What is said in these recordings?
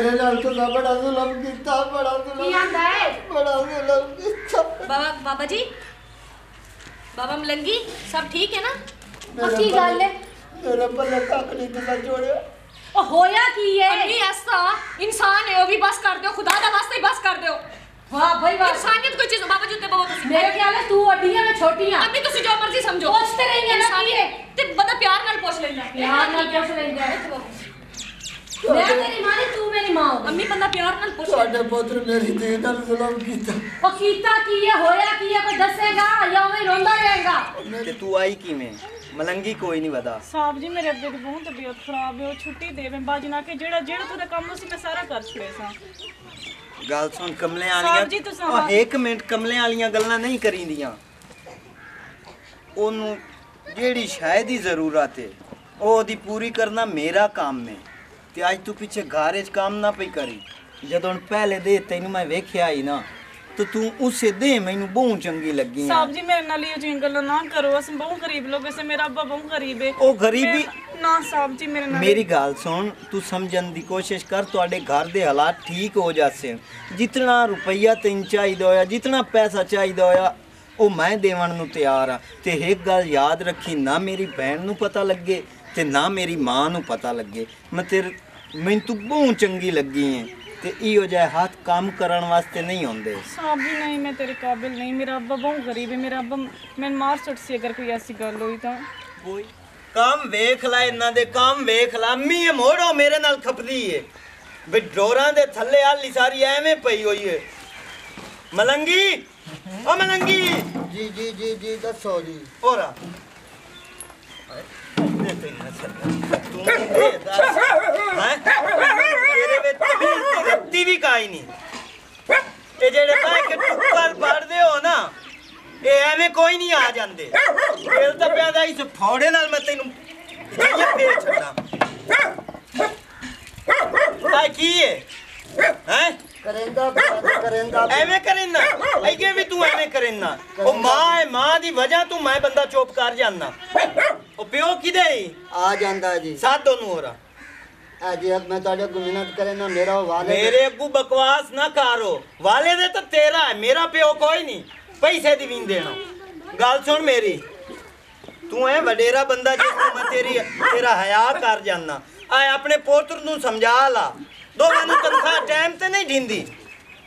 मेरे नाल तो बड़ा जुल्म कीता, बड़ा जुल्म की आंदा है, बड़ा जुल्म कीता। बाबा बाबा जी, बाबा मलंगी सब ठीक है ना? अच्छी गल है। तेरे पल्ले तक नहीं दिला जोड़े। ओ होया की है? अभी ऐसा इंसान है, वो भी बस कर दो, खुदा दा वास्ते बस कर दो। वाह भाई वाह, इंसानियत कोई चीज। बाबा जी ते बाबा मेरे ख्याल है तू अड्डी है मैं छोटी हां। अभी तुसी जो मर्जी समझो, पूछते रहेंगे ना की है ते बड़ा प्यार नाल पूछ लेना, प्यार नाल पूछ लेना। मैं तेरी मां ने, तू मेरी मां हो। अम्मी बंदा प्यार नाल पूछ। तोडे पुत्र मेरी दे नाल जुल्म कीता। ओ कीता की है? होया की है? कोई दसेगा या ओवें रोंदा रहेगा? ते तू आई किवें मलंगी? कोई नहीं बता साहब जी, मेरे अब्बे दी बहुत तबीयत खराब है, वो छुट्टी देवें बाजना के जेड़ा जेड़ा तूरा काम उसी मैं सारा कर छड़े सा। गल सुन कमले आलियां, एक मिनट, कमले आलियां गल्ला नहीं करींदियां। ओनू जेड़ी शायद ही जरूरत है ओदी पूरी करना मेरा काम है, ते आज तू पिछे घारे काम ना पई करी। जदों पहले दे तैनू मैं वेख्या ही ना, तो तू उसे दे मैनू बहुत चंगी लगी। साहब जी मेरे नाल ये गल्ला ना करो, अस बहुत गरीब लोग, ऐसे मेरा अब्बा बहुत गरीब है। ओ गरीबी ना साहब जी, मेरे नाल मेरी गल सुन, तू समझन दी कोशिश कर। तोडे घर दे हालात ठीक हो जासे, जितना रुपया तैन चाहिदा होया, जितना पैसा चाहिदा होया ओ मैं देवन नु तैयार हां। ते एक गल याद रखी, ना मेरी बहन नु पता लगे ते ना मेरी मां नु पता लगे। मैं तेरे मैं तू बहुत चंगी लगी है, ते इहो जाए हाथ काम करने वास्ते नहीं होंदे। साहब जी नहीं, मैं तेरे काबिल नहीं, मेरा अब्बा बहुत गरीब है, मेरा अब्बा मैं मार छुट सी अगर कोई ऐसी गल हुई तो। ओए काम देख ला, इना दे काम देख ला। मी मोड़ो मेरे नाल खपदी है वे डोरा दे थल्ले आली सारी एवें पई होई है। मलंगी ओ मलंगी। जी जी जी जी दसो जी। ओरा दे ते तू दे दस हैं टी वी का ही नहीं। ये जेड़े भाई के टुक्कर पड़दे हो ना, ये एवें कोई नहीं आ जांदे। दिल तो पैदा इस फौड़े नाल मैं तेनू ये फेर छड्डां। भाई की है हैं करेंदा करेंदा एवें करेंदा, अगे भी तू एवें करेंदा। ओ मां है, मां दी वजह तू मैं बंदा चुप कर जाना। ओ प्यो किदे आ जांदा जी साथ दोनों होरा। अजी अब मैं ताड़े गुमिनत करे ना मेरा वाले मेरे अब्बू बकवास ना करो। वाले दे तो तेरा है, मेरा पे कोई नहीं। पैसे दी बीन देना। गल सुन मेरी, तू है वडेरा बंदा जिस मैं तेरी तेरा हया कर जाना। आ अपने पोत्र नु समझा ला, दो मैनू तनखा टाइम ते नहीं ढिंदी।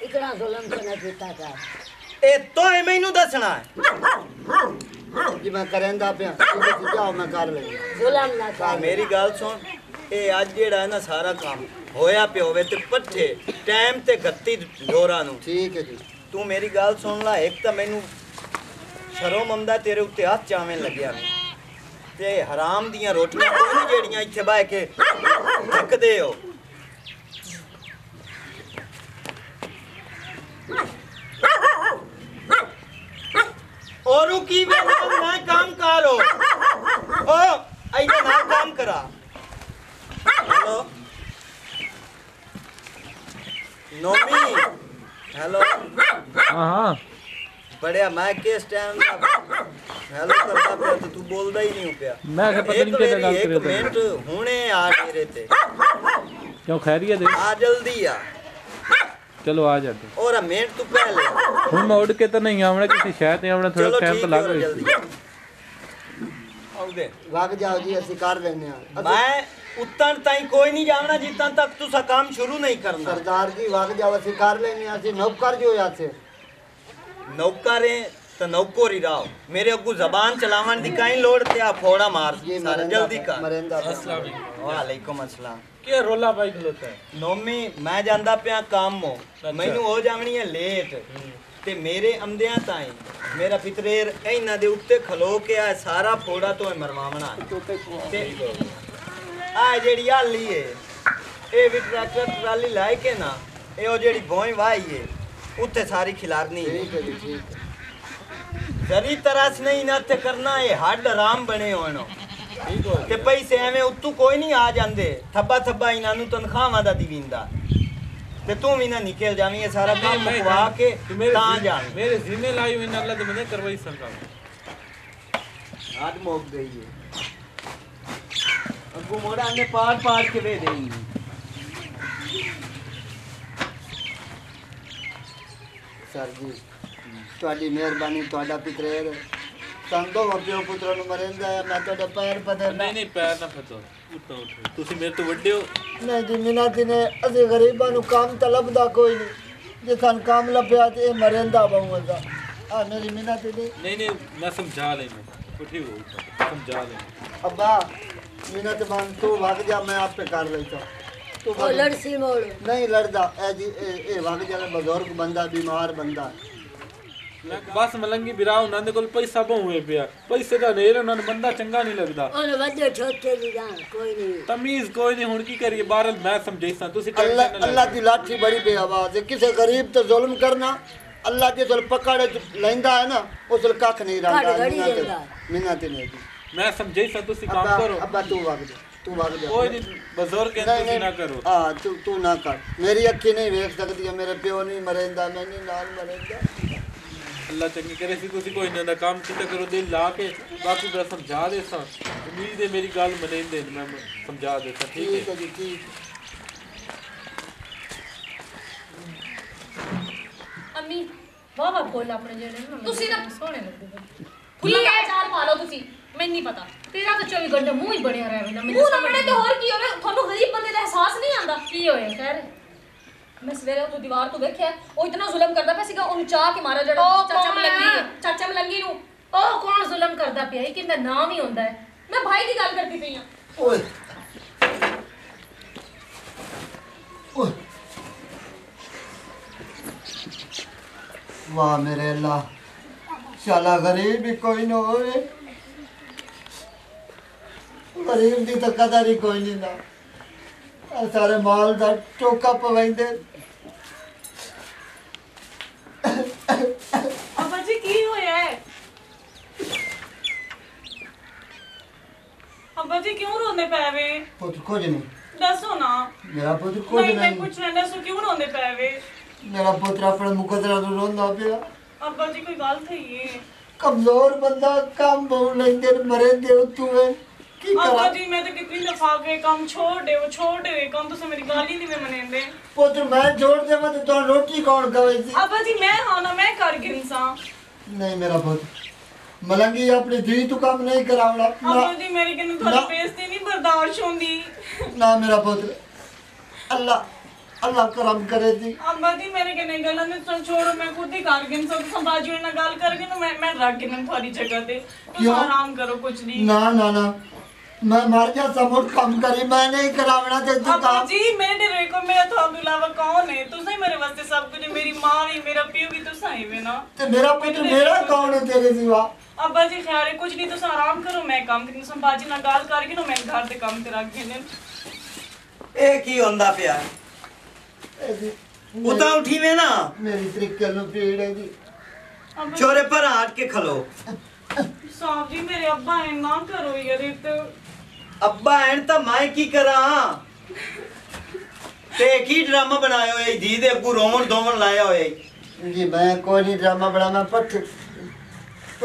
इतना जुल्म से ना जीता कर, ए तो है मैनू दसना है जी। मैं करेंदा पे जाओ, मैं कर ले जुल्म ना कर। मेरी गल सुन, ए आज जेड़ा है ना सारा काम होया पे होवे ते पट्ठे टाइम ते गत्ती डोरा नु। ठीक है जी। तू मेरी गल सुन ला, एक तो मैनू शर्म आंदा तेरे उत्ते हाथ चावें लगया ते हराम दियां रोटियां कोई जेड़ियां इत्थे बह के थकदे हो। औरू की वे मैं काम करो ओ आइदा ना काम करा। हेलो नोमी। हेलो हां बढ़िया। मैं किस टाइम दा हेलो करदा पिया तो तू बोलदा ही नहीं पिया। मैं पता नहीं केदा गल कर रहा। एक मिनट हुने आ मेरे ते क्यों खैरियत है? आ जल्दी आ, चलो आ जाते। और मिनट तू पहले हुन मैं उड़ के तो नहीं आवना, किसी शहर ते आवना, थोड़ा टाइम तो लग जल्दी आउदे। भाग जाओ जी, असि कर देने आ। मैं उत्तर ताई कोई नहीं जावना जितना तक तू सा काम शुरू नहीं करना। सरदार जी वाग जावा सिकार लेने आसी नौकर जो या से नौकर है तो नौकर ही राव। मेरे अगू जबान चलावन दी काई लोड ते आ फोड़ा मार सारा जल्दी कर। मरेंदा अस्सलाम वालेकुम। वालेकुम अस्सलाम। के रोला भाई खलोता है नोमी? मैं जानदा पिया काम हो, मैनू हो जावनी है लेट ते मेरे अंदियां ताई मेरा पितरेर इना दे उत्ते खलो के आ सारा फोड़ा तो मरवावना ते आ जेड़ी आली है ए भी ट्रैक्टर ट्राली लाए के ना ए ओ जेड़ी भोई वाई है उत्ते सारी खिलारनी है। जरी तरस नहीं ना ते करना है, हड आराम बने होनो ते पैसे एवें उत्तू कोई नहीं आ जांदे। थब्बा थब्बा इना नु तनखावा दा दीविंदा ते तू भी ना निकल जावी है सारा काम मुकवा के ता जा। मेरे जिम्मे लाई हुई ना अल्लाह ते मैंने करवाई सरकार आज मोक गई है। अब मोड़ा ने पार पार के वे देंगे। सर जी थोड़ी मेहरबानी थोड़ा पितरेर संदो अपने पुत्र नु मरेंदा मैं तो पैर पदर नहीं नहीं पैर ना फतो उठो उठो ਤੁਸੀਂ ਮੇਰੇ ਤੋਂ ਵੱਡੇ ਹੋ ਨਹੀਂ ਜੀ ਮਿਨਾ ਜੀ ਨੇ ਅਸੀਂ ਗਰੀਬਾਂ ਨੂੰ ਕੰਮ ਤਲਬਦਾ ਕੋਈ ਨਹੀਂ ਜੇ ਸਾਨੂੰ ਕੰਮ ਲੱਭਿਆ ਤੇ ਇਹ ਮਰੇਂਦਾ ਬੰਦਾ ਆ ਮੇਰੀ ਮਿਨਾ ਤੇ ਨਹੀਂ ਨਹੀਂ ਮੈਂ ਸਮਝਾ ਲੈ ਮੈਂ ਉਠੀ ਹੋ ਸਮਝਾ ਲੈ ਅੱਬਾ मिना तो बन तू भाग जा मैं आप पे कर लेता तू लड़सी मोड़ नहीं लड़दा ए जी ए भाग जा बुजुर्ग बंदा बीमार बंदा बस मलंगी बिरा उन्हां दे कोल पैसा बहुए पिया पैसे दा नेर उन्हां नु बंदा चंगा नहीं लगदा ओने वड्डे छोटे दी जान कोई नहीं तमीज कोई नहीं हुन की करिए बारल मैं समझाइसा तुसी अल्लाह अल्लाह दी लाठी बड़ी बे आवाज है किसे गरीब ते जुल्म करना अल्लाह जे जुल पकड़ लेंदा है ना उसल कख नहीं रंदा मिना ते नहीं मैं समझे सा तुसी काम करो अब तू भाग जा कोई बुजुर्ग है तुसी ना करो हां तू ना कर मेरी अखी नहीं देख सकदी है मेरे पियो नहीं मरेंदा मैं नहीं नाल मरेंदा अल्लाह चंगी करे सी तुसी कोई ना काम किता करो दिल ला के बाकी मैं समझा देसा उम्मीद है मेरी गाल मनेंदे मैं समझा देसा ठीक है जी ठीक अम्मी बाबा बोल अपने जने तुसी ना सोने लगे खुली चाल पा लो तुसी मैं नहीं पता तेरा तो 24 घंटे मुंह ही बणिया रहवे ना मुंह ना बणे तो और की होवे थानू गरीब बंदे दा एहसास नहीं आंदा की होया खैर मैं सवेरे तो दीवार तो देखया ओ इतना जुल्म करदा पे सीगा ओनु चा के मारा जड़ा चाचा मलंगी नु ओ कौन जुल्म करदा पे है किंदा नाम ही होंदा है मैं भाई दी गल करदी पई हां ओए ओए वाह मेरे अल्लाह शाला गरीब ही कोई न होवे गरीब की तो कदर ही कोई नहीं ना सारे माल का चौका पवेंदे पापा जी की होया है पापा जी क्यों रोंदे पैवे पुत्र कुछ नहीं दसो ना मेरा पुत्र कुछ नहीं मैं पूछना दसो क्यों रोंदे पैवे मेरा पुत्र अपने मुकद्दरा तो रोंदा पिया पापा जी कोई गल थई है कमजोर बंदा काम बोल लेंदे मरेंदे तूवे पापा जी मैं तो कितनी दफा के काम छोड़ दे काम तो से मेरी गाली नहीं मनेंदे पुत्र मैं छोड़ दे मैं तो रोटी कौन खावे जी पापा जी मैं हां ना मैं कर के इंसान नहीं मेरा पुत्र मलंगी अपनी धी तो काम नहीं करावला पापा जी मेरी कने थोड़ी बेइज्जती नहीं बर्दाश्त होंदी ना मेरा पुत्र अल्लाह अल्लाह करम करे जी पापा जी मेरे कने गल में तो छोड़ो मैं खुद ही कर के इंसान तो बाजू ना गाल करके ना मैं रख के ना थोड़ी जगह पे तुम आराम करो कुछ नहीं ना ना ना मैं मर जा समूह कम करी मैं नहीं करावना ते तू काम जी मेरे रेको मेरा तो अलावा कौन है तुसे मेरे वास्ते सब कुछ मेरी मां ही मेरा पियो भी तुसा ही वे ना ते मेरा पुत्र मेरा कौन है तेरे सिवा अब्बा जी खैर है कुछ नहीं तुसा आराम करो मैं काम करी संभाजी ना गाल करके ना मैं घर से काम करा के ने ए की होंदा पिया उता उठी वे ना मेरी तरीके नु पीड़ है जी चोरे पर हाथ के खलो साहब जी मेरे अब्बा है ना करो यार तो अब्बा एंड ता मैं की करा ते की ड्रामा बनायो ए दी दे अबू रोमन दोमन लाया होए जी मैं कोई नहीं ड्रामा बनाना पट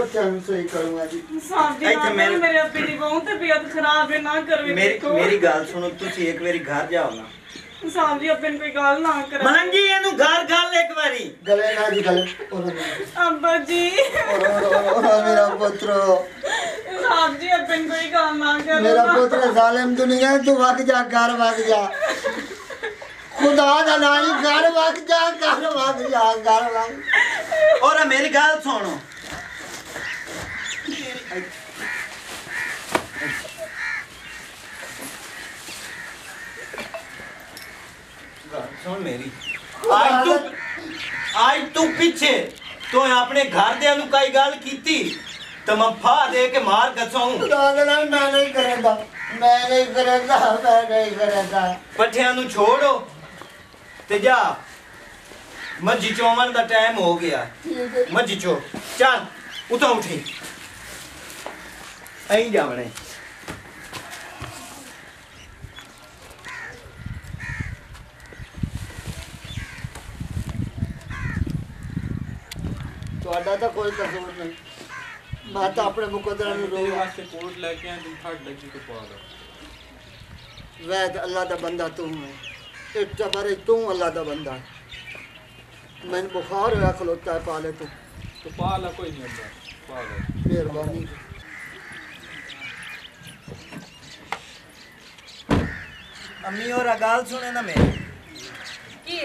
पटन सही करूंगा जी साहब जी मेरे अब्बे दी बहुत तबीयत खराब है ना करवे मेरी गाल सुनो तुसी एक बारी घर जाओ ना साहब जी अपन कोई गाल ना करा मलंगी एनु घर गाल एक बारी गले ना जी गले अब्बा जी और मेरा पुत्र साहब जी अपन कोई काम ना करो मेरा पुत्र जालिम दुनिया तू भाग जा खुदा दा नाम घर भाग जा और मेरी गाल सुनो गाल सुन मेरी आज तू पीछे तो अपने घर दे अनु काई गाल कीती तमफा दे के मार गसाऊं दादा मैं नहीं करदा पठियां नु छोड़ो ते जा मजी चोमन दा टाइम हो गया मजी चो चल उठा उठी आई जावणे तोड़ा तो कोई कसूर नहीं माता अपने मुकद्दरा नु रोवे वास्ते कोर्ट लेके आं थड लगी तो पा लो वैद अल्लाह दा बंदा तू है इत्ता बारे तू अल्लाह दा बंदा मैंने बुखार है खलोता है पाले तो पाला कोई नहीं होता मेहरबानी। अम्मी और अगाल सुने ना मेरे की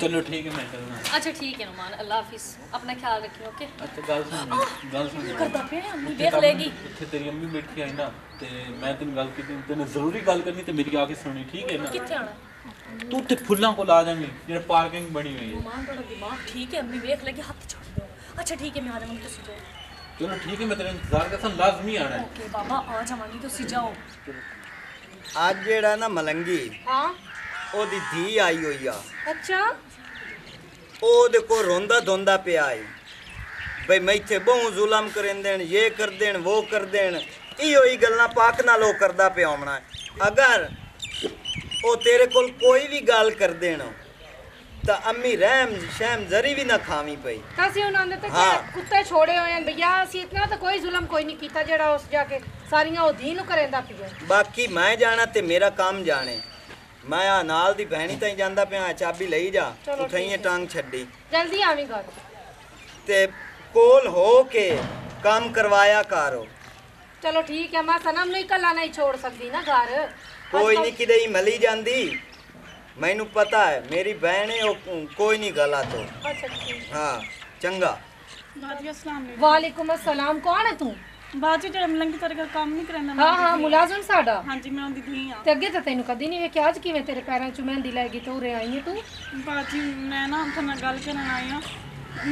चलो ठीक है मैं चलना। अच्छा ठीक है नुमान अल्लाह हाफिज अपना ख्याल रखिए ओके। अच्छा गाल सुन करदा पे अम्मी देख लेगी इथे तेरी अम्मी बैठी आई ना ते मैं तेन गल कीती तेने जरूरी गल करनी ते मेरी आके सुननी ठीक है ना। किथे आना तू ते फुल्लां को ला देंगे जेड़ा पार्किंग बनी हुई है। नुमान थोड़ा दिमाग ठीक है अम्मी देख लेगी हाथ छोड़ दो। अच्छा ठीक है मैं आ रहा हूं तो सो जाओ। चलो ठीक है मैं तेरा इंतजार करता हूं लाजमी आना है। ओके बाबा आ जावांगी तो सो जाओ। आज जेड़ा ना मलंगी हां ओदी धी आई होई आ। अच्छा ओ देखो रोंदा धोंदा पे आए भाई मैं इतने बहु जुलम करें देन ये कर देन वो कर देन इो ही गलना पाक ना लो करदा पे आना अगर ओ तेरे कोल कोई भी गाल कर देन तो अम्मी रहम शहम जरी भी ना खावी पई। कासी उन्होंने तो क्या कुत्ते छोड़े हुए हैं भैया असी इतना तो कोई जुलम कोई नहीं कीता जेड़ा उस जाके सारियां ओ धी नु करेंदा पिया। बाकी मैं जाना ते मेरा काम जाने मैं आ नाल दी भैणी ताई जांदा पिया चाबी लई जा उठाईए टांग छड्डी जल्दी आवी घर ते कोल हो के काम करवाया करो। चलो ठीक है मैं सनम नहीं कल्ला नहीं छोड़ सकदी ना घर कोई नहीं किदे मली जांदी मैनू पता है मेरी बहन है कोई नहीं गला तो। अच्छा ठीक हां चंगा बाजी अस्सलाम वालेकुम। वालेकुम अस्सलाम कौन है तू? बाजी जेड़ा मलंगी तेरे काम नहीं करना। हां हां मुलाजम साडा। हां जी मैं ओदी धी हां। ते अगे ते तैनू कदी नहीं वेख्या आज किवें तेरे पैरां च मेहंदी लागी तो रे आई है तू? बाजी मैं ना थाना गल करन आई हां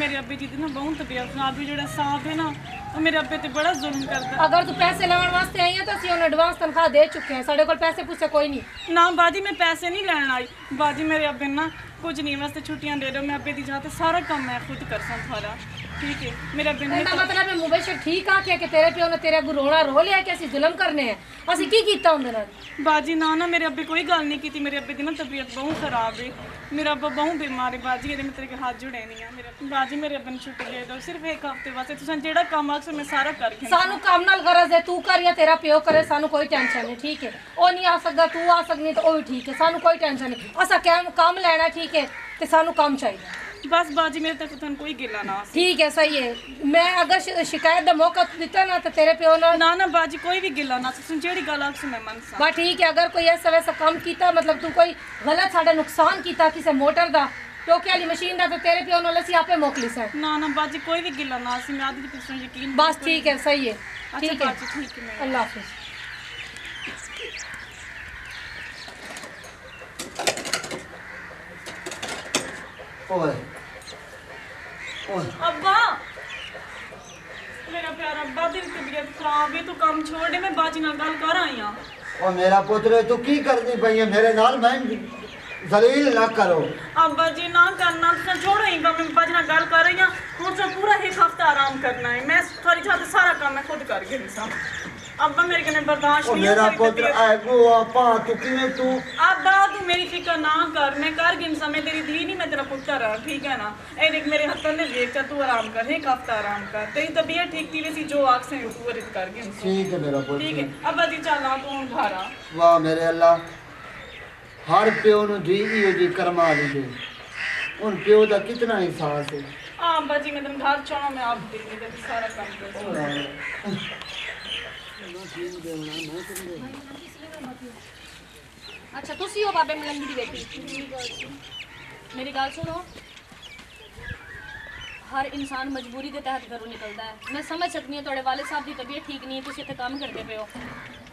मेरे अब्बे जी दी ना बहुत तबीयत खराब है जेड़ा साहब है ना ओ मेरे अब्बे ते बड़ा जुल्म करदा। अगर तू पैसे लेवन वास्ते आई है तो असि ओन एडवांस तनखा दे चुके हैं साडे कोल पैसे पूछे कोई नहीं। ना बाजी मैं पैसे नहीं लेन आई बाजी मेरे अब्बे ना कुछ नहीं वास्ते छुट्टियां दे दो मैं अब्बे दी जाते सारा काम मैं खुद कर सां थारा ठीक है मेरा बिना मतलब है मुबशिर ठीक आ के तेरे पियो ने तेरे अगू रोना रो लिया कि असि जुल्म करने हैं असि की कीता उंदे नाल। बाजी ना ना मेरे अब्बे कोई गल नहीं कीती मेरे अब्बे दी ना तबीयत बहुत खराब है मेरा अब्बा बहुत बीमार है बाजी एदे में तेरे के हाथ जुड़े नहीं है मेरे बाजी मेरे अब्बे ने छुट्टी दे दो सिर्फ एक हफ्ते वास्ते तुसा जेड़ा काम आक्स मैं सारा कर के सानू काम नाल गरज है तू कर या तेरा पियो करे सानू कोई टेंशन नहीं ठीक है ओ नहीं आ सकदा तू आ सकनी तो ओ भी ठीक है सानू कोई टेंशन नहीं असा काम लेना ठीक है ते सानू काम चाहिए बस बाजी मेरे तक तो कोई गिला ना ठीक है सही है मैं अगर शिकायत का मौका दिता ना तो तेरे पे ना ना ना बाजी कोई भी गिला ना सुन जेड़ी गल आ मैं मनसा बस ठीक है। अगर कोई ऐसा वैसा काम कीता मतलब तू कोई गलत साडा नुकसान कीता किसी मोटर दा टोके वाली मशीन दा तो तेरे पे ना लसी आपे मोकली सर ना ना बाजी कोई भी गिला ना सी मैं आदि पे पिछो यकीन बस ठीक है सही है ठीक है ठीक है अल्लाह हाफिज। ओए ओए अब्बा मेरा प्यारा अब्बा तेरी तबीयत खराब है तू काम छोड़ दे मैं बाजी नाल गल कर आई हां। ओ मेरा पुत्र तू की करनी पई है मेरे नाल मैं जलील ना करो। अब्बा जी ना करना तो छोड़ो ही मैं बाजी नाल गल कर आई हां और तो पूरा एक हफ्ता आराम करना है मैं थोड़ी जाते सारा काम मैं खुद कर गई सा अब्बा मेरे कने बर्दाश्त नहीं मेरा पुत्र आगो आपा तू किने तू अब्बा तू मेरी फिक्र ना कर मैं कर गिन समय तेरी धी नहीं मैं तेरा पुत्र रहा ठीक है ना। ए देख मेरे हाथ में देख चा तू आराम कर एक हफ्ता आराम कर तेरी तबीयत ठीक थी वैसी जो आंख से पूरित कर गिन ठीक है मेरा पुत्र ठीक है। अब्बा जी चल ना तू घरा वाह मेरे अल्लाह हर प्यो नु जी इयो जी कर्मा दी दे उन प्यो दा कितना एहसास है। हां अब्बा जी मैं तुम घर छोड़ो मैं आप देखने का सारा काम कर अच्छा तुसी हो बाबे मलंगी दी बेटी मेरी गल सुनो हर इंसान मजबूरी के तहत घरों निकलता है मैं समझ सकती हूँ थोड़े वालिद साहब की तबीयत ठीक नहीं है तुसी इत्थे काम करते पे हो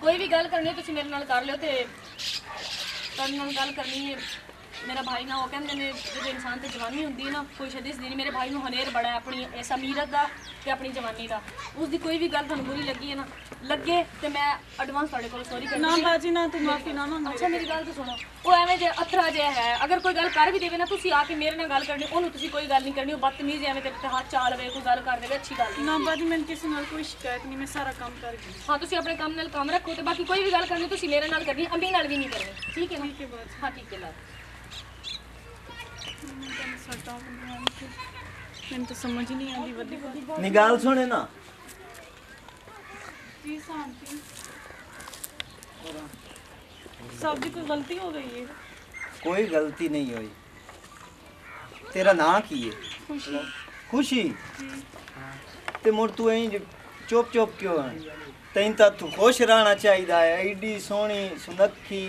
कोई भी गल करनी तुसी मेरे नाल कर लियो ते तुहाडे नाल गल करनी है मेरा भाई ना हो कहते हैं जो इंसान तो जवानी होंगी ना कोई शदिश नहीं मेरे भाई को हनेर बड़ा है अपनी इस अमीरत का तो अपनी जवानी का उसकी कोई भी गल तुम बुरी लगी है ना लगे तो मैं एडवांस थोड़े को सॉरी करना ना बाजी ना तुम माफी ना मांगो। अच्छा मेरी गल तो सुनो वो एवें जो अथरा जहा है अगर कोई गल कर भी देवे ना तुसी आके मेरे नाल गल करनी उन्होंने तुसी कोई गल नहीं करनी बदतमीज एवें तेरे हाथ चाल वे कोई गल कर देवे अच्छी गल ना बाजी मैंने किसी नाल कोई शिकायत नहीं मैं सारा काम कर गई। हां तुसी अपने काम नाल काम रखो तो बाकी कोई भी गल करनी तुसी मेरे नाल करनी अम्मी नाल भी नहीं करनी ठीक है ना। ठीक है बाजी हां ठीक है ला मैं तो समझ ही नहीं आती बड़ी निगाल सुने ना जी साहब जी कोई गलती हो गई है कोई गलती नहीं हुई। तेरा ना किए खुशी ते मुड़ तू चुप चुप क्यों है? तेन तो तू खुश रहना चाहिए है। एडी सोहनी सुनखी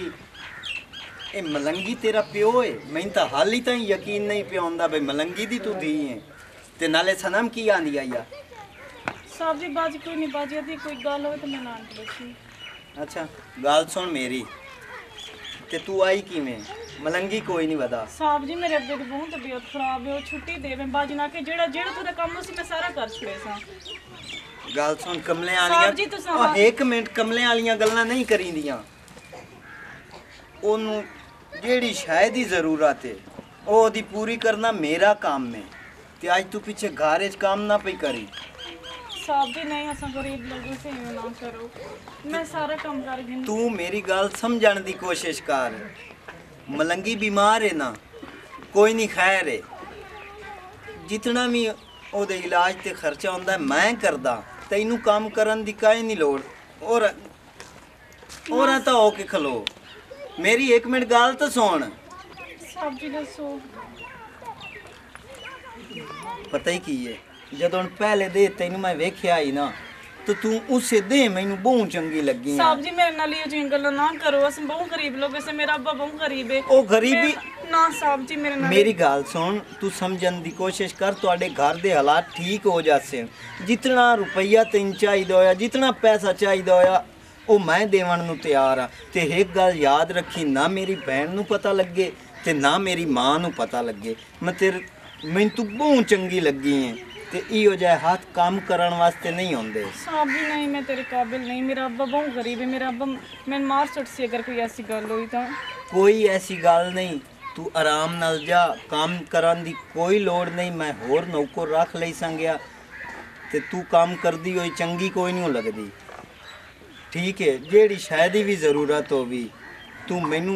ए मलंगी तेरा प्यो है। मैं तो हाल ही ताई यकीन नहीं पे आंदा भाई मलंगी दी तू धी है। ते नाले सनम की आंदी आई या साहब जी बाजी कोई नहीं बाजी दी कोई गल हो तो मैं नान बची। अच्छा गल सुन मेरी ते तू आई किवें मलंगी कोई नहीं बता साहब जी मेरे अब्बे दी बहुत तबीयत खराब है। छुट्टी दे मैं बाजी ना के जेड़ा जेड़ा तोरा काम सी मैं सारा कर छड़े सा। गल सुन कमले आलियां एक मिनट कमले आलियां गल्ला नहीं करींदियां। ओनू जेड़ी शायद ही जरूरत है ओदी पूरी करना मेरा काम है। ते आज तू पीछे गारेज काम ना पई करी साहब जी। नहीं असा गरीब लोगों से यूं ना करो मैं सारा काम कर गिन। तू मेरी गल समझण दी कोशिश कर। मलंगी बीमार है ना कोई नहीं खैर है जितना भी ओदे इलाज ते खर्चा होंदा मैं करदा। तैनू काम करन दी काई नहीं लोड़। और तो होके खलो मेरी एक मिनट गाल तो सुन। पता ही की है जदों पहले दे तैनू मैं वेख्या ही ना तो तू उसे दे मैनू बहुत चंगी लगी। साहब जी मेरे नाल ये गल्ला ना करो अस बहुत गरीब लोग से मेरा अब्बा बहुत गरीब है। ओ गरीबी ना साहब जी मेरे नाल मेरी गल सुन। तू समझन दी कोशिश कर तोड़े घर दे हालात ठीक हो जासे। जितना रुपया तेन चाहिदा होया जितना पैसा चाहिदा होया ओ मैं देवण नु तैयार आ। ते एक गल याद रखी ना मेरी बहन नु पता लगे ते ना मेरी मां नु पता लगे। मैं तेरे मैं तू बहुत चंगी लगी है। यो जाए हाथ काम करने वास्ते नहीं होंगे साहब जी। नहीं मैं तेरे काबिल नहीं। मेरा अब्बा बहुत गरीब है। मेरा अब्बा मैं मार सुट सी अगर कोई ऐसी गल हुई तो। कोई ऐसी गल नहीं तू आराम नाल जा काम करने की कोई लोड़ नहीं। मैं होर नौकर रख ले संगया ते तू काम कर दी होई चंगी कोई नहीं लगदी। ठीक है जेड़ी शायद भी जरूरत हो भी तू मैनू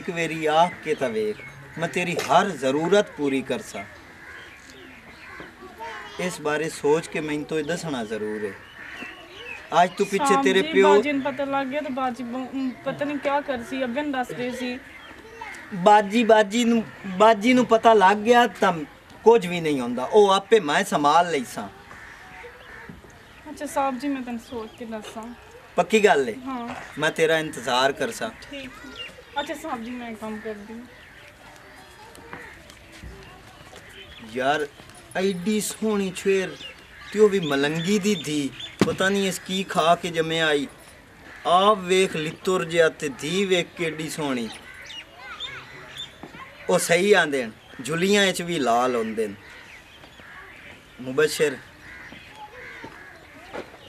एक वेरी आख के तो वेख मैं तेरी हर जरूरत पूरी कर सा। इस बारे सोच के मैं तो दसना जरूर है। आज तू पीछे तेरे प्यो पता लग गया तो बाजी पता नहीं क्या कर सी अबन दस रही सी। बाजी नू पता लग गया तब कुछ भी नहीं होंदा ओ आपे मैं संभाल ले सा। अच्छा साहब जी मैं तन सोच के दसा पक्की गल है। हां मैं तेरा इंतजार कर सा। ठीक अच्छा साहब जी मैं काम कर दी यार एडी सोहनी छेर त्यो भी मलंगी दी धी पता नहीं इस की खा के जमे आई। आप वेख लितुर जिया ते धी वेख के एडी सोहनी ओ सही आंदे झुलियां इच भी लाल होंदे। मुबशिर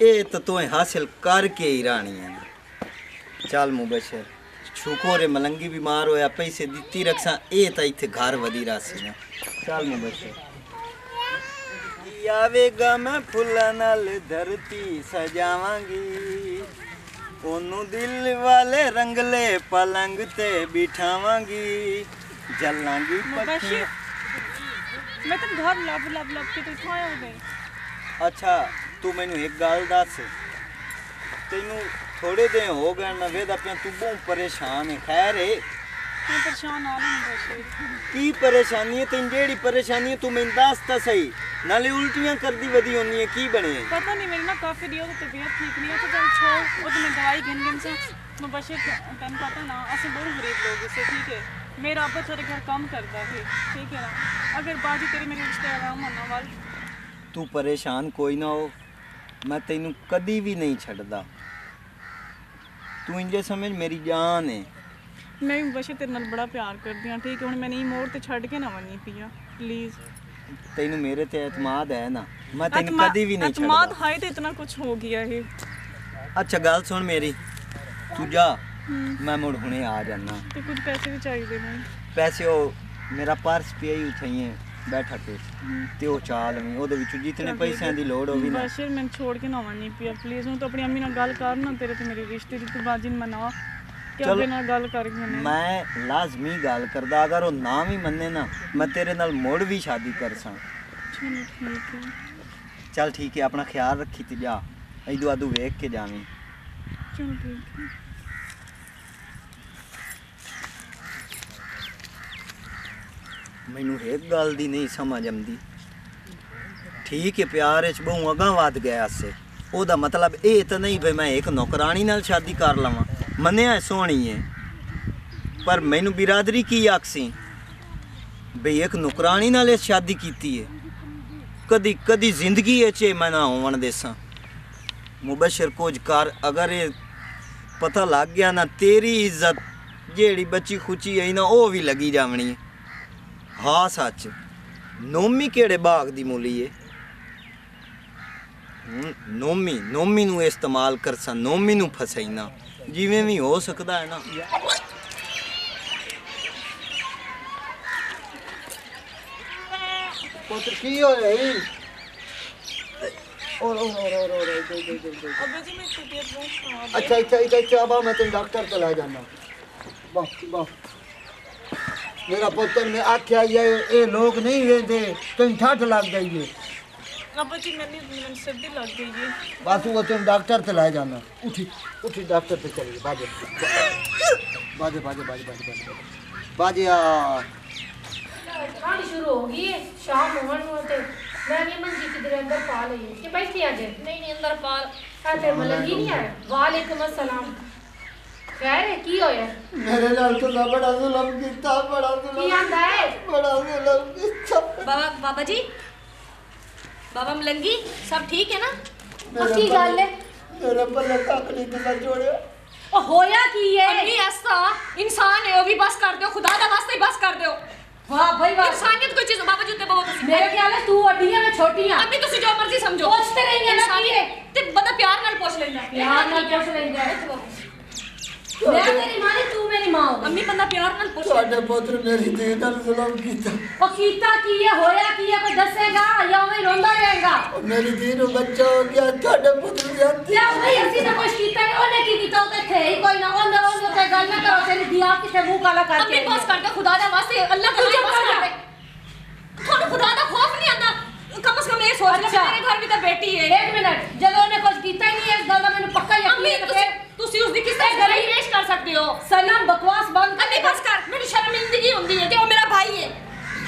ए तो तोए हासिल करके ही राणी है। चल मुबशिर शुक्र है मलंगी बीमार होया पैसे दिती रखसा ए तो इथे घर वधी रासी ना। चल मुबशिर आवेगा मैं फुला नाल धरती सजावांगी ओनू दिल वाले रंगले पलंग ते बिठावांगी जलांगी पक्षी। मैं तो घर लभ के तो इत्थों आया हो। अच्छा तू मैनू एक गल दस तेनू थोड़े दिन हो गए ना वेदा पे तू बहुत परेशान है। खैर है की परेशानी है तेन जेड़ी परेशानी है तू मैनू दस तो सही नाले उल्टियां कर दी वधी होनी है की बने पता नहीं। मेरी ना काफी दियो तो तबीयत ठीक नहीं है तो चल छोड़ वो तो मैं दवाई गिन से मुबशिर तन पता ना असे बहुत गरीब लोग से। ठीक है मेरा आपा तेरे घर काम करता है ठीक है ना अगर बाजी तेरी मेरी रिश्ते आराम होना वाल तू परेशान कोई ना हो। मैं तेनू कदी भी नहीं छड़दा तू इंजे समझ मेरी जान है। मैं मुबशिर तेरे नाल बड़ा प्यार करदी हां ठीक है हुन मैं नहीं मोड़ ते छड़ के ना वनी पिया प्लीज। तेनू मेरे ते एतमाद है ना मैं तेनू कदी भी नहीं छड़दा एतमाद है तो इतना कुछ हो गया है। अच्छा गल सुन मेरी तू जा मैं मुड़ हुणे आ जाना ते कुछ पैसे भी चाहिए ने। पैसे ओ मेरा पर्स पे ही उठाइए बैठा के ते ओ चाल में ओदे विच जितने पैसे दी लोड होवी ना मुबशिर मैं छोड़ के ना वनी पिया प्लीज। हूं तो अपनी अम्मी नाल गल कर ना तेरे ते मेरे रिश्ते दी तू बाजी न मना क्या बिना गल कर गने मैं लाजमी गल करदा अगर वो ना भी मन्ने ना मैं तेरे नाल मोड़ भी शादी कर सा। चल ठीक है अपना ख्याल रखी ते जा इदू आदू वेख के जावी। चल ठीक है। मैनू एक गल की नहीं समझ आती। ठीक है प्यार बहु अगह वाद गया से, ओदा मतलब ये तो नहीं भाई मैं एक नौकरानी नाल शादी कर लवां, मन्या सोहनी है पर मैनू बिरादरी की आखसी बई एक नौकरानी नाल शादी की है, कदी कदी जिंदगी ये मैं ना होवन देसा। मुबशर कोज कार, अगर ये पता लग गया ना तेरी इज्जत जेड़ी बची खुची आई ना वो भी लगी जावनी है। हाँ सच, नौमी केड़े बाग दी मूली है, नौमी नौमी नू इस्तेमाल कर सा, नौमी नू फसाई ना जिवें भी हो सकता है ना। पुत्र की हो रही? अच्छा अच्छा अच्छा अब मैं तेन डॉक्टर तो ला जाना। वाह वाह मेरा पुत्र ने आख्या ये लोग नहीं वेंदे तेन ठठ लग गई है। बस वो तुम डॉक्टर तो ला जाना। उठी उठी डॉक्टर पे चलिए। बाजे बाजे बाजे बाजे बाजे बाजे ठंड शुरू होगी शाम होते। मैं ये मंजी किधर अंदर पाल है कि बैठी आ जाए। नहीं नहीं अंदर पाल खाते मलंगी नहीं आए। वालेकुम अस्सलाम। कह रहे की होया मेरे लाल तो बड़ा जुल्म किया, बड़ा जुल्म किया आंदा है, बड़ा जुल्म किया। बाबा बाबा जी बाबा मलंगी सब ठीक है ना? असली गल है मेरे बल्ले काकड़ी दा जोड़े होया की है। अभी ऐसा इंसान है वो भी बस कर दो, खुदा दा वास्ते बस कर दो। वाह भाई वाह इंसानियत कोई चीज बाबा जी ते बाबा मेरे ख्याल है तू अड्डियां में छोटियां अभी तुसी जो मर्जी समझो पूछते रहिए ना की है ते बड़ा प्यार नाल पूछ लेना। प्यार नाल पूछ लेना मैं तेरी मां ने तू मेरी मां हो। अम्मी बंदा प्यार नाल पूछ तोडे पुत्र मेरी दे नाल जुल्म कीता। ओ कीता की है होया की है कोई दसेगा या ओवें रोंदा रहेगा। मेरी दी नु बच्चा हो गया तोडे पुत्र जानती क्या भाई ऐसी तो कुछ कीता है ओने की कीता उते थे ही कोई ना ओने ओने ते गल ना करो तेरी दी आप किसे मुंह काला करके अम्मी बस कर दे खुदा दे वास्ते अल्लाह का खुदा दा खौफ नहीं आता। कम से कम ये सोच ले मेरे घर भी तो बेटी है। एक मिनट जब उन्हें कुछ कीता ही नहीं है इस गल दा मैंने पक्का यकीन है कि तुसी उसदी किस तरह गलती पेश कर सकते हो। सनम बकवास बंद कर। बस कर मेरी शर्मिंदगी होंदी है कि वो मेरा भाई है।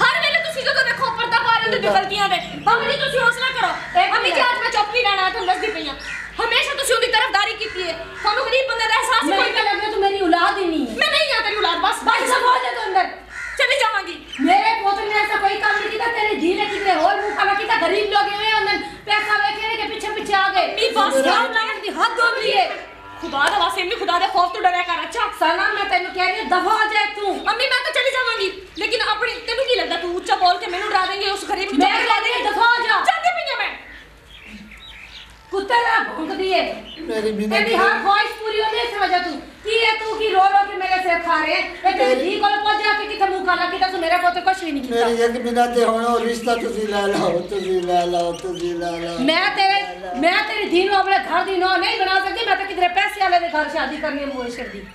हर वेले तुसी जो देखो पर्दा पा रहे हो गलतियां दे। बाबा जी तुसी हौसला करो। अम्मी जी आज मैं चुप नहीं रहना तुम दसदी पईया हमेशा तुसी उदी तरफदारी कीती है। थानू गरीब बंदे दा एहसास कोई नहीं लगदा। तू मेरी औलाद ही नहीं है। मैं नहीं आ तेरी औलाद। बस बाकी सब हो जाए तो अंदर चली जावांगी। मेरे पोते ने ऐसा कोई काम नहीं किया। तेरे जी ने कितने और मुंह काला किया। गरीब लोग हैं उन्हें पैसा लेके के पीछे पीछे आ गए। मी बस काम लाने की हद हो गई है। खुदा दा वास्ते अम्मी खुदा दे खौफ तो डरे कर। अच्छा सना मैं तेनु कह रही हूं दफा हो जाए तू। अम्मी मैं तो चली जावांगी लेकिन अपनी तेनु की लगदा तू ऊंचा बोल के मेनू डरा देंगे उस गरीब की। मैं कह रही हूं दफा हो जा। जाती पईया मैं कुत्ते दा भौंक दिए। मेरी बिना तेरी हर ख्वाहिश पूरी होने से वजह तू की है। तू की रो रो के मेरे से खा रहे है। तेरे जी को पहुंच जाके कि तू काला किता तो मेरा पुत्र कुछ भी नहीं किया। मेरी एक बिना ते होना रिश्ता तुसी ला लो तुसी ला लो तुसी ला लो। मैं तेरी धी नु अपने घर दी नो नहीं बना सकती। मैं तो किधरे पैसे वाले दे घर शादी करनी है मुबशर दी।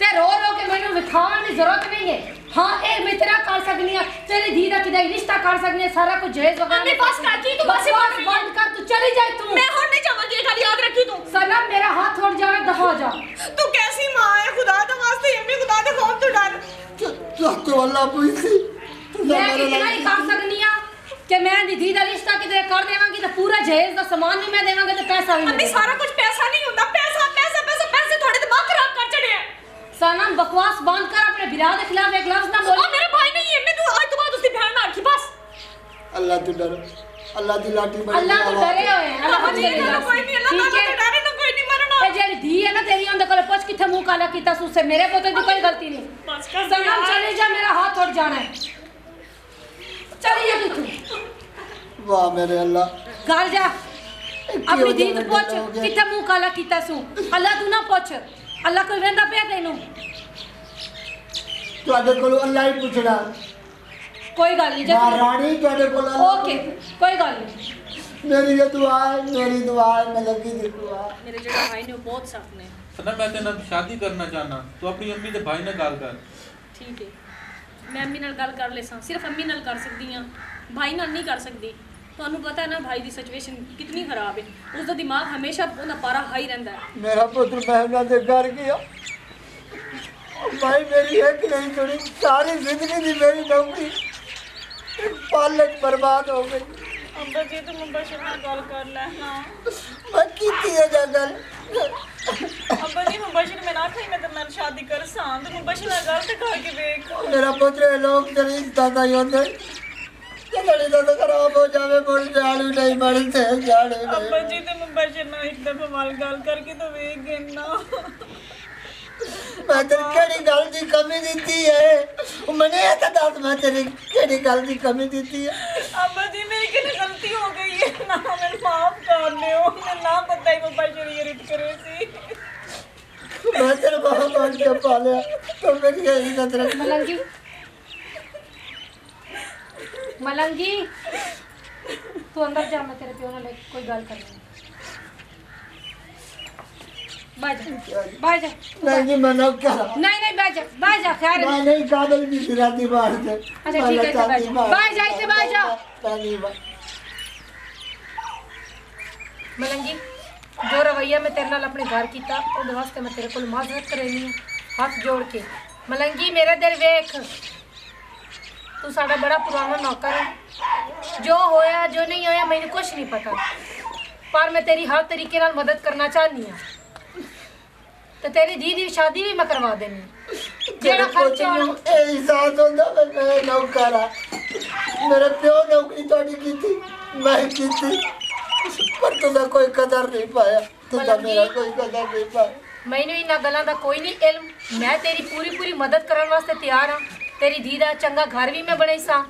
ते रो रो के मेनू विखाण दी जरूरत नहीं है। हां ए मित्रा कर सकनी है तेरी धी दा किदा रिश्ता कर सकनी है सारा कुछ जहेज वगैरह। मैं बस करती तू बस बंद कर तू चली जाए तू। मैं होने जाऊंगी खाली याद रखी तू। सनम मेरा हाथ छोड़ जा दफा हो जा। तू कैसी मां है खुदा के वास्ते अम्मी खुदा दे खौफ तो डर तू तो अल्लाह पूछी। मैं इतना ही कर सकनी है कि मैं धी दा रिश्ता किधरे कर देवांगी तो पूरा जहेज दा सामान भी मैं देवांगी तो पैसा भी। अम्मी सारा कुछ पैसा नहीं होता। पैसा पैसा पैसा पैसे थोड़े तो बात खराब कर चढ़े। सनम बकवास बंद कर। अपने बिरा के खिलाफ एक लफ्ज ना बोल। ओ मेरा भाई नहीं है। मैं तू आज तो बाद उसकी बहन मार की बस। अल्लाह तू डर अल्लाह दी लाठी मार। अल्लाह तो डरे होए हैं। अल्लाह जी ना कोई नहीं अल्लाह तो डरे ना कोई नहीं मरना। ए जेरी धी है ना तेरी उनदे कोल पुछ किथे मुंह काला कीता सुसे मेरे पोते दी कोई गलती नहीं। बस कर सनम चले जा। मेरा हाथ उड़ जाना है। चली जा तू। वाह मेरे अल्लाह घर जा अपनी धी तो पुछ किथे मुंह काला कीता सु। अल्लाह तू ना पुछ अल्लाह को वेंदा पे तेनू तोडे कोलो अल्लाह ही पूछना। कोई गल नहीं महारानी तोडे कोलो ओके कोई गल नहीं। मेरी दुआ है मैं लगी दी दुआ। मेरे जेड़ा भाई ने बहुत साथ ने सना मैं तेरे नाल शादी करना चाहना। तू अपनी अम्मी ते भाई नाल गल कर। ठीक है मैं अम्मी नाल गल कर लेसा। सिर्फ अम्मी नाल कर सकदी हां भाई नाल नहीं कर सकदी। थानू पता है ना भाई दी सिचुएशन कितनी खराब है। उसका दिमाग हमेशा पारा हाई रहंदा है। मेरा पुत्र महना दे घर गया भाई मेरी है कि नहीं सुनी, सारी जिंदगी भी मेरी नौकरी पालक बर्बाद हो गई। अब्बा जी तो मुबाशिर ने गल कर लेना मैं की थी जा गल। अब्बा जी मुबाशिर में ना थी मैं तो मन शादी कर सां तो मुबाशिर ने गल तो करके देख। मेरा पुत्र लोग तेरी दादा योंदे गली तो खराब हो जावे बोल झाड़ू नहीं मारे थे झाड़ू नहीं। अब्बा जी तो मुबाशिर ने एक दफा वाल गल करके तो वे गेना मैं तेरी केड़ी गल दी कमी दीती है मने ये दस मैं तेरी केड़ी गल दी कमी दीती है। अब्बा जी मेरी कितनी गलती हो गई है ना मैं माफ कर दियो मैं ना पता ही मुबाशिर ये रित करे सी मैं तेरे बहुत बहुत के पाले तो मेरी यही नजर। मलंगी मलंगी तू अंदर जा मैं तेरे प्यो ने कोई गल करनी बाजा नहीं मना कर नहीं बाजा खैर मैं नहीं काबिल भी सिराती बाहर से। अच्छा ठीक है बाजा इसे बाजा मलंगी जो रवैया मैं तेरे नाल अपने घर किया उस वास्ते मैं तेरे को माजरत करेनी हूं हाथ जोड़ के। मलंगी मेरा दिल वेख तू साड़ा बड़ा पुराना नौकर है जो होया जो नहीं होया मैंने कुछ नहीं पता पर मैं तेरी हर तरीके नाल मदद करना चाहनी हूँ तो तेरी धी की शादी भी मैं करवा देनी जेड़ा खर्चा एहसास होंदा मैं नौकर मेरे प्यो नौकरी थोड़ी की थी मैं की थी पर तुझा कोई कदर नहीं पाया तुझा मेरा कोई कदर नहीं पाया। मैनू इन्हां गल्लां दा कोई नहीं इल्म मैं तेरी पूरी पूरी मदद करने वास्ते तैयार हाँ। तेरी धी का चंगा घर भी मैं बनाई सां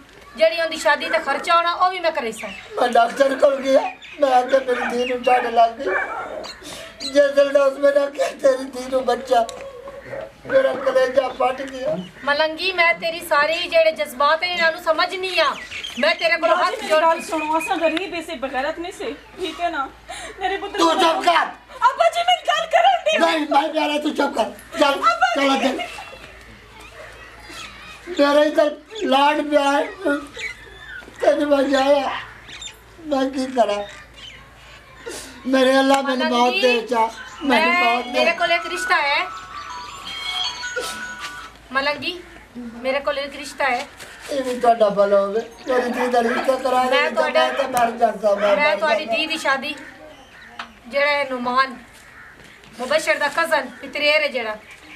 जेड़ी उनकी शादी का खर्चा होना वह भी मैं कराई सां। मैं डॉक्टर को गया मैं आके मेरी धी नूं ढाड लग गई जिस दिन उसमें रखा तेरी धी नूं बच्चा मेरा कलेजा फट गया। मलंगी मैं तेरी सारी जेड़े जज्बात है इन्हां नूं समझनी आ मैं तेरे को हाथ जोड़ सुनो असा गरीब ऐसे बगैरत नहीं से ठीक है ना मेरे पुत्र तू चुप कर। अब्बा जी मैं गल करन दी नहीं भाई प्यारा तू चुप कर चल चला चल मेरा इधर लाड प्यार तेरे बजाया मैं की करा मेरे अल्लाह मैंने बहुत देखा मैंने बहुत मेरे को एक रिश्ता है। मलंगी मेरे को एक रिश्ता है ये भी तो डबल हो गए मेरी दी का रिश्ता करा मैं तो मर जाता मैं तुम्हारी दी की शादी जेड़ा है नुमान मुबशर दा कजन पितरेर है जेड़ा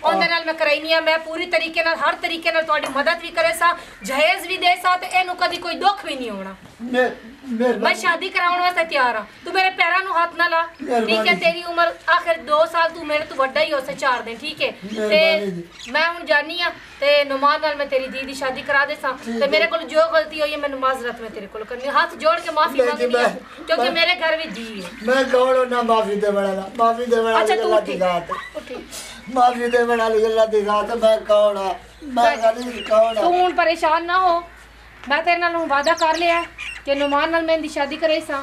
उन्हें नाल मैं कराई नहीं मैं पूरी तरीके नाल हर तरीके नाल तुहाडी मदद भी करे सा जहेज भी दे सा ते इहनू कदी कोई दुख भी नहीं होना मैं शादी कराउण वास्ते तैयार हां तू मेरे पैरां नू हाथ ना ला ठीक है। तेरी उम्र आखिर 2 साल तू मेरे तो वड्डा ही हो से 4 दिन ठीक है ते मैं हुण जानी हां ते नुमान नाल मैं तेरी दी दी शादी करा दे सा ते मेरे कोल जो गलती होई है मैनू माजरत में तेरे कोल करनी हाथ जोड़ के माफी मांगनी है क्योंकि मेरे घर में जी है मैं गौड़ो ना माफी दे बड़ा अच्छा तू ठीक माफी दे बना ले अल्लाह दिखा तो मैं कौन है मैं गली कौन है तू हूं परेशान ना हो मैं तेरे नाल वादा कर लिया कि नुमान नाल मैं दी शादी करे सा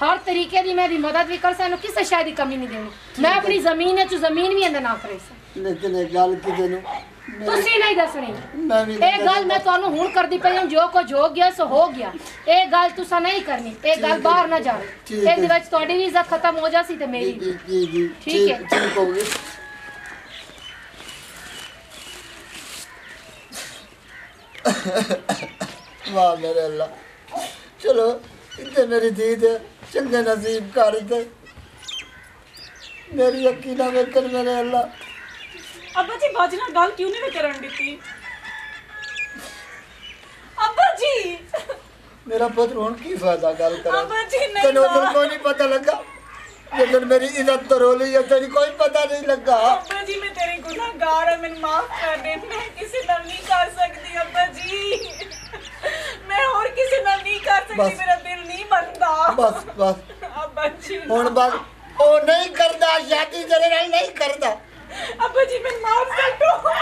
हर तरीके दी मैं दी मदद भी कर सा किसी शायद की कमी नहीं देनी मैं अपनी जमीन है जो जमीन भी अंदर ना करे सा लेकिन एक गल की देनु तुसी नहीं दसनी ए गल मैं थानू हुन कर दी पई हूं जो कुछ हो गया सो हो गया ए गल तुसा नहीं करनी ए गल बाहर ना जावे ए दे विच तुहाडी भी इज्जत खत्म हो जासी ते मेरी ठीक है ठीक हो गई। वाह मेरे अल्लाह चलो इतने मेरी दीद चंगे नसीब कर दे मेरी अक्की ना वेखन मेरे अल्लाह। अब्बा जी बाजी ना गल क्यों नहीं करन दिती अब्बा जी मेरा पुत्र हुण की फायदा गल कर अब्बा जी नहीं तेनू उधर कोई नहीं पता लगा लेकिन मेरी इज्जत तो रोली है तेरी कोई पता नहीं लगा। अब्बा जी मैं तेरी गुनाहगार है मैंने माफ कर दे मैं किसी नाल नहीं कर सकती अब्बा जी मैं और किसी नाल नहीं कर सकती मेरा दिल नहीं बनता बस बस अब्बा जी हुन बस ओ नहीं करदा शादी तेरे नाल नहीं करदा अब्बा जी मैं माफ कर दो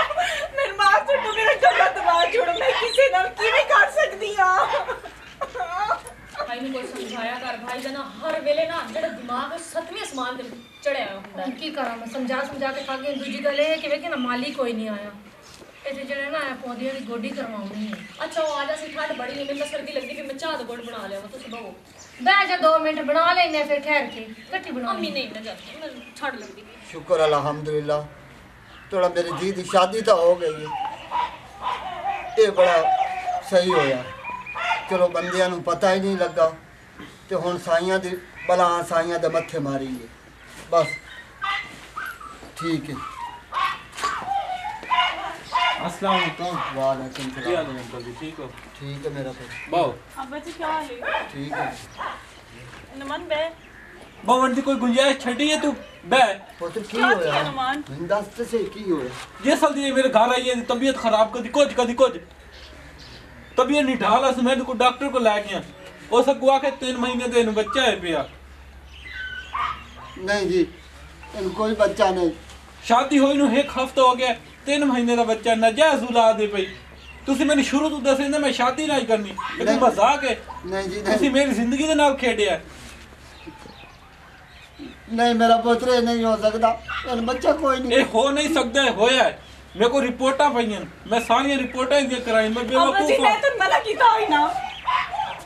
मैं माफ कर दो मेरा गला दबा छोड़ो मैं किसी नाल किवें कर सकदी हां। भाई ने कोई समझाया कर भाई दा ना हर वेले ना जेड़ा दिमाग सतवें आसमान ते चढ़या हुंदा है की करा मैं समझा के खागे दूजी गल है कि वे के ना माली कोई नहीं आया इथे जेड़ा ना पौधे दी गोडी करवाउणी है। अच्छा वो आज असि ठंड बड़ी मेनू सर्दी लगदी कि मैं चाह दा गोड़ बना लेवा तुसी बहो बैठ जा 2 मिनट बना लेने फिर ठहर के इकट्ठी बना मम्मी नहीं ना जा ठंड लगदी शुक्र अल्हम्दुलिल्लाह थोड़ा मेरी जी की शादी तो हो गई है, ये बड़ा सही होया। चलो बंदियां नू पता ही नहीं लगा तो हुण साइयां दी बला साइयां दे मत्थे मारी है। बस ठीक है। अस्सलाम वालेकुम। वालेकुम सलाम। अंकल जी ठीक हो? ठीक है मेरा भाई। बाओ अब बच्चे क्या हाल है? ठीक है। नमन बे बावन दी कोई गुंजाइश छड़ी है तू बे? पुत्र की होया नमन? हिंदस्त से की होया? ये साल दी मेरे घर आई है, तबीयत खराब कर दी कुछ तबीयत नहीं ढाला से मैं को डॉक्टर को ला गया। उस अगुआ के 3 महीने दे बच्चा है पिया। नहीं जी इन कोई बच्चा नहीं। शादी होई नु एक हफ्ता हो गया, 3 महीने का बच्चा नजायज औलाद है पई। तुसी मैंने शुरू तो दसे ना मैं शादी नहीं करनी, लेकिन मजाक है। नहीं जी नहीं, तुसी मेरी जिंदगी दे नाल खेड़या। नहीं मेरा पुत्र नहीं हो सकदा, इन बच्चा कोई नहीं। ए हो नहीं सकदा होया है। मेरे को रिपोर्टा पईन, मैं सारी रिपोर्टा ही कराई। मैं बेवकूफ जी मैं तो मना की था ही ना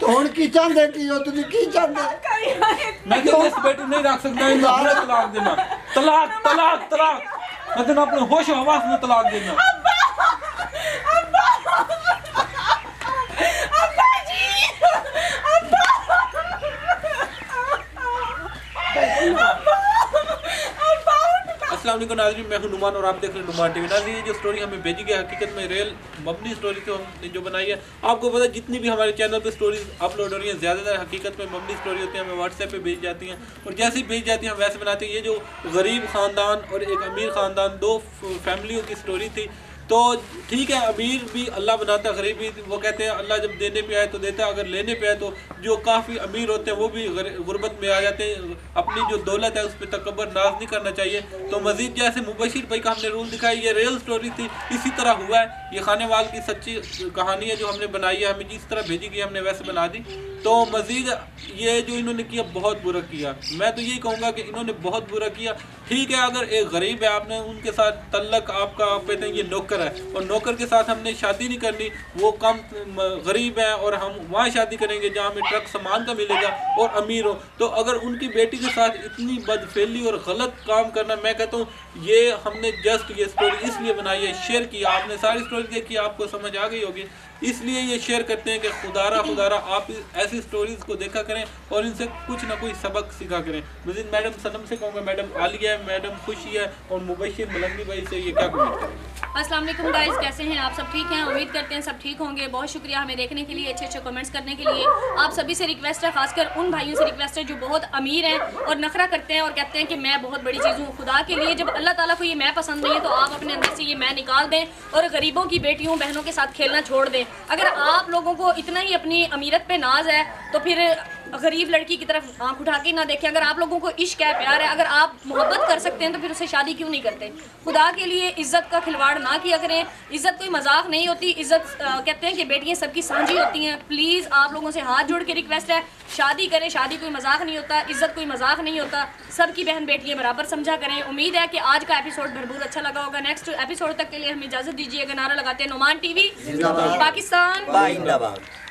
तो हुन की चंद देती हो तुझे की चंद दे। मैं तो इस बेटे नहीं रख सकता, इन पूरा तलाक देना। तलाक तलाक तलाक मैं तो अपने होश हवास में तलाक देना। अब्बा अब्बा जी अब्बा अब्बा। अस्सलाम वालेकुम नाज़रीन, मैं हूं नुमान और आप देख रहे हैं नुमान टीवी। नाज़रीन जो स्टोरी हमें भेजी गई हकीकत में रियल मबनी स्टोरी से हमने जो बनाई है, आपको पता है जितनी भी हमारे चैनल पे स्टोरीज अपलोड हो रही हैं ज़्यादातर हकीकत में मबनी स्टोरी होती है। हमें व्हाट्सएप पे भेजी जाती हैं और जैसे ही भेजी जाती हैं हम वैसे बनाते हैं। ये जो गरीब ख़ानदान और एक अमीर ख़ानदान 2 फैमिलियों की स्टोरी थी। तो ठीक है, अमीर भी अल्लाह बनाता है, गरीब भी। वो कहते हैं अल्लाह जब देने पे आए तो देता है, अगर लेने पे आए तो जो काफ़ी अमीर होते हैं वो भी गुर्बत में आ जाते हैं। अपनी जो दौलत है उस पर तकबर नाज नहीं करना चाहिए। तो मज़ीद जैसे मुबशिर भाई का हमने रूल दिखाया, ये रियल स्टोरी थी, इसी तरह हुआ है। ये खानेवाल की सच्ची कहानी है जो हमने बनाई है, हमें जिस तरह भेजी गई हमने वैसे बना दी। तो मज़ीद ये जो इन्होंने किया बहुत बुरा किया। मैं तो यही कहूँगा कि इन्होंने बहुत बुरा किया। ठीक है, अगर एक गरीब है आपने उनके साथ तल्लक आपका आप कहते हैं ये नौकर है और नौकर के साथ हमने शादी नहीं करनी, वो कम गरीब है और हम वहाँ शादी करेंगे जहाँ हमें ट्रक सामान का मिलेगा और अमीर हो। तो अगर उनकी बेटी के साथ इतनी बदफेली और गलत काम करना, मैं कहता हूँ ये हमने जस्ट ये स्टोरी इसलिए बनाई है, शेयर किया। आपने सारी स्टोरी देखी आपको समझ आ गई होगी, इसलिए ये शेयर करते हैं कि खुदारा खुदारा आप ऐसी स्टोरीज़ को देखा करें और इनसे कुछ ना कुछ सबक सीखा करें। मज़ीद मैडम सनम से कहूँगा, मैडम आलिया है, मैडम खुशी है और मुबशिर मलंगी भाई से ये क्या कमेंट करेंगे। अस्सलाम वालेकुम गाइस, कैसे हैं आप? सब ठीक हैं? उम्मीद करते हैं सब ठीक होंगे। बहुत शुक्रिया हमें देखने के लिए, अच्छे अच्छे कमेंट्स करने के लिए। आप सभी से रिक्वेस्ट है, खासकर उन भाइयों से रिक्वेस्ट है जो बहुत अमीर हैं और नखरा करते हैं और कहते हैं कि मैं बहुत बड़ी चीज़ हूँ। खुदा के लिए, जब अल्लाह ताला को ये मैं पसंद नहीं है तो आप अपने अंदर से ये मैं निकाल दें और गरीबों की बेटियों बहनों के साथ खेलना छोड़ दें। अगर आप लोगों को इतना ही अपनी अमीरत पे नाज है तो फिर गरीब लड़की की तरफ आंख उठा के ना देखें। अगर आप लोगों को इश्क है, प्यार है, अगर आप मोहब्बत कर सकते हैं तो फिर उसे शादी क्यों नहीं करते? खुदा के लिए इज़्ज़त का खिलवाड़ ना किया करें। इज़्ज़त कोई मजाक नहीं होती। इज़्ज़त कहते हैं कि बेटियां सबकी सांझी होती हैं। प्लीज़ आप लोगों से हाथ जोड़ के रिक्वेस्ट है, शादी करें। शादी कोई मजाक नहीं होता, इज़्ज़त कोई मजाक नहीं होता। सबकी बहन बेटियाँ बराबर समझा करें। उम्मीद है कि आज का एपिसोड भरपूर अच्छा लगा होगा। नेक्स्ट एपिसोड तक के लिए हमें इजाज़त दीजिएगा। नारा लगाते हैं नुमान टीवी पाकिस्तान।